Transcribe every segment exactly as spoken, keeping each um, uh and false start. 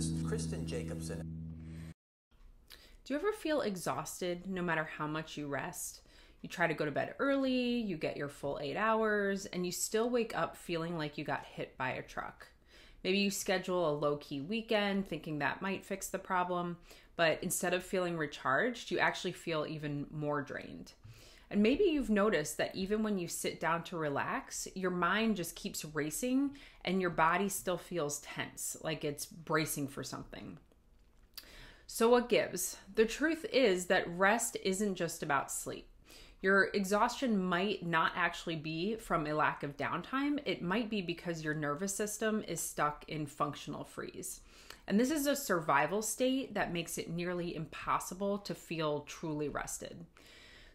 therapist, Kristen Jacobson. Do you ever feel exhausted no matter how much you rest? You try to go to bed early, you get your full eight hours, and you still wake up feeling like you got hit by a truck. Maybe you schedule a low-key weekend thinking that might fix the problem, but instead of feeling recharged, you actually feel even more drained. And maybe you've noticed that even when you sit down to relax, your mind just keeps racing and your body still feels tense, like it's bracing for something. So what gives? The truth is that rest isn't just about sleep. Your exhaustion might not actually be from a lack of downtime. It might be because your nervous system is stuck in functional freeze. And this is a survival state that makes it nearly impossible to feel truly rested.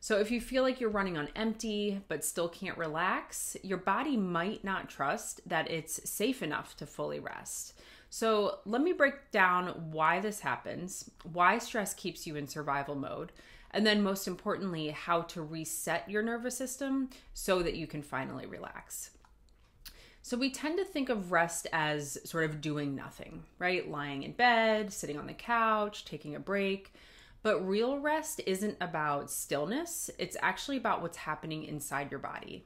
So if you feel like you're running on empty but still can't relax, your body might not trust that it's safe enough to fully rest. So let me break down why this happens, why stress keeps you in survival mode, and then most importantly, how to reset your nervous system so that you can finally relax. So we tend to think of rest as sort of doing nothing, right? Lying in bed, sitting on the couch, taking a break. But real rest isn't about stillness. It's actually about what's happening inside your body.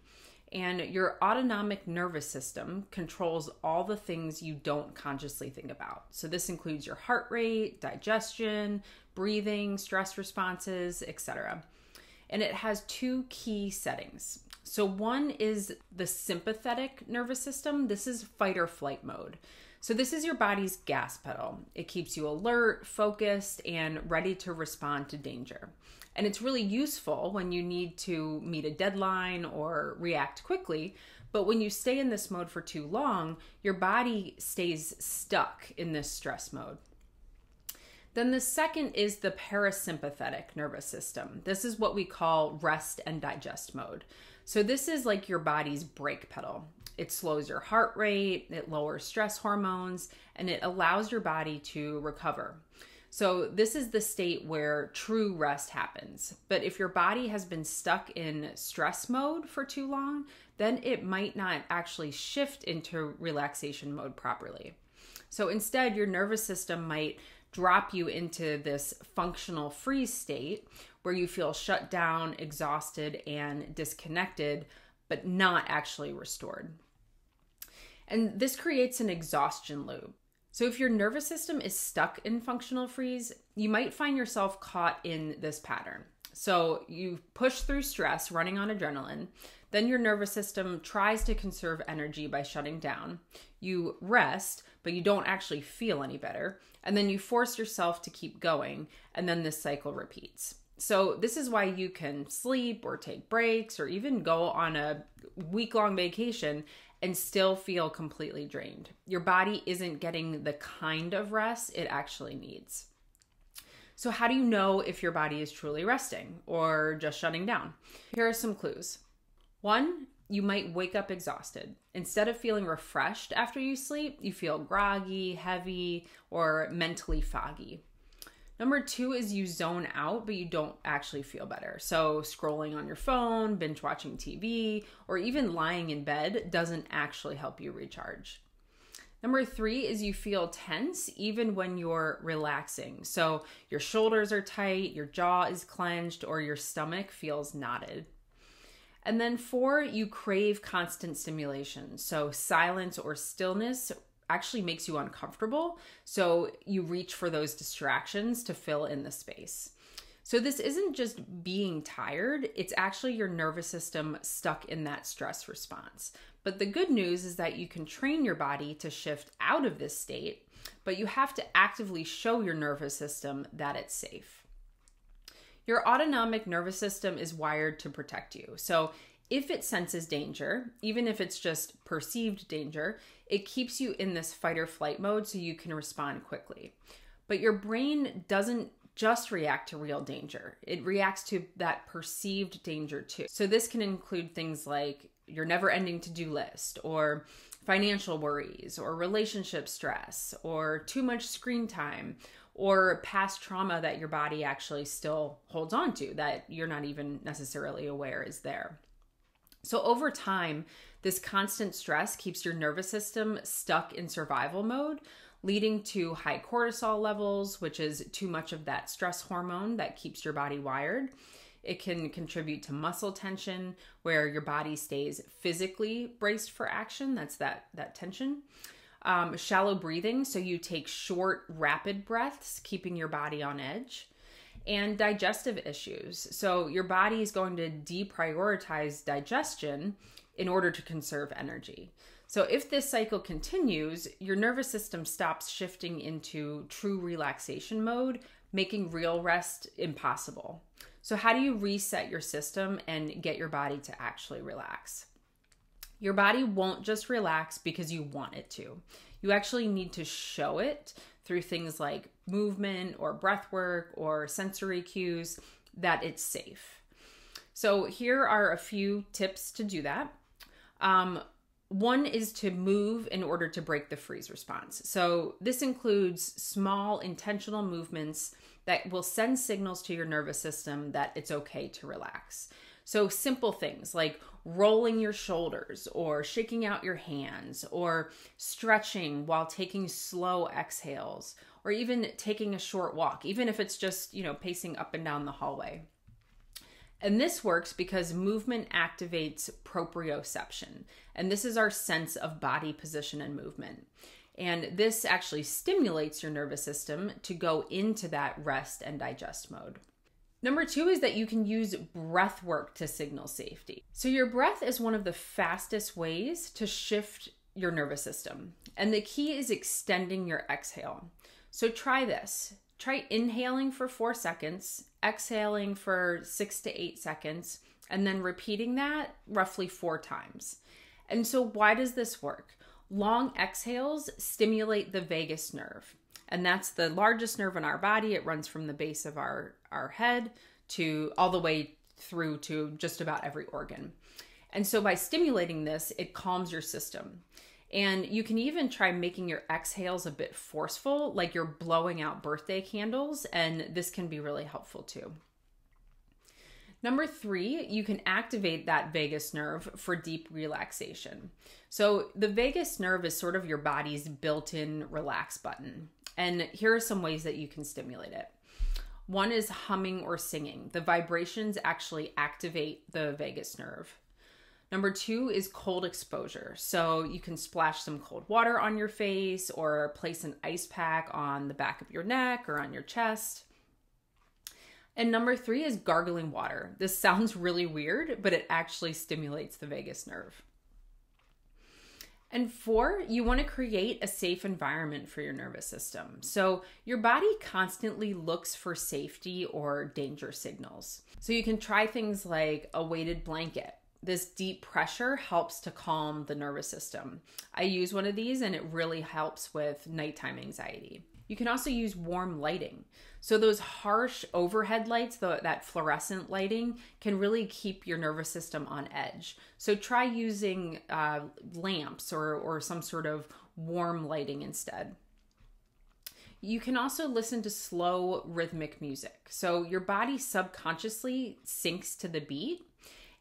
And your autonomic nervous system controls all the things you don't consciously think about. So this includes your heart rate, digestion, breathing, stress responses, et cetera. And it has two key settings. So one is the sympathetic nervous system. This is fight or flight mode. So this is your body's gas pedal. It keeps you alert, focused, and ready to respond to danger. And it's really useful when you need to meet a deadline or react quickly, but when you stay in this mode for too long, your body stays stuck in this stress mode. Then the second is the parasympathetic nervous system. This is what we call rest and digest mode. So this is like your body's brake pedal. It slows your heart rate, it lowers stress hormones, and it allows your body to recover. So this is the state where true rest happens. But if your body has been stuck in stress mode for too long, then it might not actually shift into relaxation mode properly. So instead, your nervous system might drop you into this functional freeze state where you feel shut down, exhausted, and disconnected, but not actually restored. And this creates an exhaustion loop. So if your nervous system is stuck in functional freeze, you might find yourself caught in this pattern. So you push through stress running on adrenaline, then your nervous system tries to conserve energy by shutting down. You rest, but you don't actually feel any better. And then you force yourself to keep going, and then this cycle repeats. So this is why you can sleep or take breaks or even go on a week-long vacation and still feel completely drained. Your body isn't getting the kind of rest it actually needs. So how do you know if your body is truly resting or just shutting down? Here are some clues. One, you might wake up exhausted. Instead of feeling refreshed after you sleep, you feel groggy, heavy, or mentally foggy. Number two is you zone out, but you don't actually feel better. So scrolling on your phone, binge watching T V, or even lying in bed doesn't actually help you recharge. Number three is you feel tense even when you're relaxing. So your shoulders are tight, your jaw is clenched, or your stomach feels knotted. And then four, you crave constant stimulation. So silence or stillness actually makes you uncomfortable. So you reach for those distractions to fill in the space. So this isn't just being tired, it's actually your nervous system stuck in that stress response. But the good news is that you can train your body to shift out of this state, but you have to actively show your nervous system that it's safe. Your autonomic nervous system is wired to protect you. So if it senses danger, even if it's just perceived danger, it keeps you in this fight or flight mode so you can respond quickly. But your brain doesn't just react to real danger. It reacts to that perceived danger too. So this can include things like your never-ending to-do list, or financial worries, or relationship stress, or too much screen time, or past trauma that your body actually still holds on to that you're not even necessarily aware is there. So over time, this constant stress keeps your nervous system stuck in survival mode, leading to high cortisol levels, which is too much of that stress hormone that keeps your body wired. It can contribute to muscle tension, where your body stays physically braced for action. That's that, that tension. Um, shallow breathing, so you take short, rapid breaths, keeping your body on edge. And digestive issues. So your body is going to deprioritize digestion in order to conserve energy. So if this cycle continues, your nervous system stops shifting into true relaxation mode, making real rest impossible. So how do you reset your system and get your body to actually relax? Your body won't just relax because you want it to. You actually need to show it through things like movement or breath work or sensory cues that it's safe. So here are a few tips to do that. Um, one is to move in order to break the freeze response. So this includes small intentional movements that will send signals to your nervous system that it's okay to relax. So simple things like rolling your shoulders or shaking out your hands or stretching while taking slow exhales, or even taking a short walk, even if it's just, you know, pacing up and down the hallway. And this works because movement activates proprioception. And this is our sense of body position and movement. And this actually stimulates your nervous system to go into that rest and digest mode. Number two is that you can use breath work to signal safety. So your breath is one of the fastest ways to shift your nervous system. And the key is extending your exhale. So try this. Try inhaling for four seconds, exhaling for six to eight seconds, and then repeating that roughly four times. And so why does this work? Long exhales stimulate the vagus nerve. And that's the largest nerve in our body. It runs from the base of our, our head to all the way through to just about every organ. And so by stimulating this, it calms your system. And you can even try making your exhales a bit forceful, like you're blowing out birthday candles, and this can be really helpful too. Number three, you can activate that vagus nerve for deep relaxation. So the vagus nerve is sort of your body's built-in relax button. And here are some ways that you can stimulate it. One is humming or singing. The vibrations actually activate the vagus nerve. Number two is cold exposure. So you can splash some cold water on your face or place an ice pack on the back of your neck or on your chest. And number three is gargling water. This sounds really weird, but it actually stimulates the vagus nerve. And four, you want to create a safe environment for your nervous system. So your body constantly looks for safety or danger signals. So you can try things like a weighted blanket. This deep pressure helps to calm the nervous system. I use one of these and it really helps with nighttime anxiety. You can also use warm lighting. So those harsh overhead lights, the, that fluorescent lighting, can really keep your nervous system on edge. So try using uh, lamps or, or some sort of warm lighting instead. You can also listen to slow rhythmic music. So your body subconsciously syncs to the beat.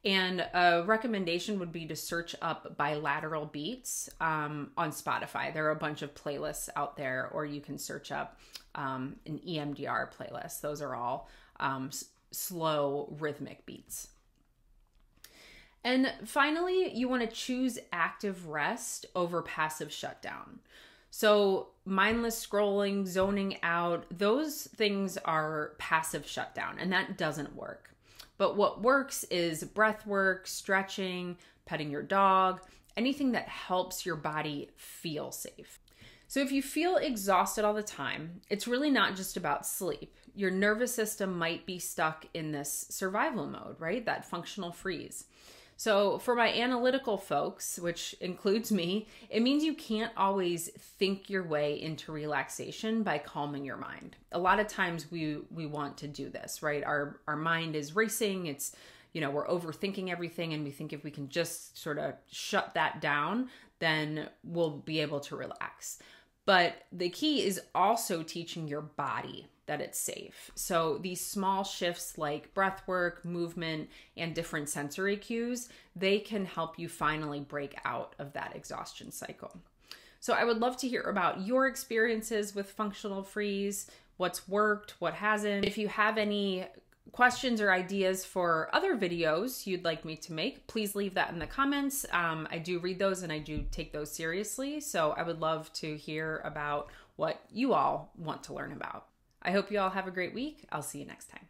And a recommendation would be to search up bilateral beats um, on Spotify. There are a bunch of playlists out there, or you can search up um, an E M D R playlist. Those are all um, slow rhythmic beats. And finally, you want to choose active rest over passive shutdown. So mindless scrolling, zoning out, those things are passive shutdown, and that doesn't work. But what works is breath work, stretching, petting your dog, anything that helps your body feel safe. So if you feel exhausted all the time, it's really not just about sleep. Your nervous system might be stuck in this survival mode, right? That functional freeze. So for my analytical folks, which includes me, it means you can't always think your way into relaxation by calming your mind. A lot of times we we want to do this, right? Our our mind is racing, it's, you know, we're overthinking everything, and we think if we can just sort of shut that down, then we'll be able to relax. But the key is also teaching your body that it's safe. So these small shifts like breath work, movement, and different sensory cues, they can help you finally break out of that exhaustion cycle. So I would love to hear about your experiences with functional freeze, what's worked, what hasn't. If you have any questions or ideas for other videos you'd like me to make, please leave that in the comments. Um, I do read those and I do take those seriously. So I would love to hear about what you all want to learn about. I hope you all have a great week. I'll see you next time.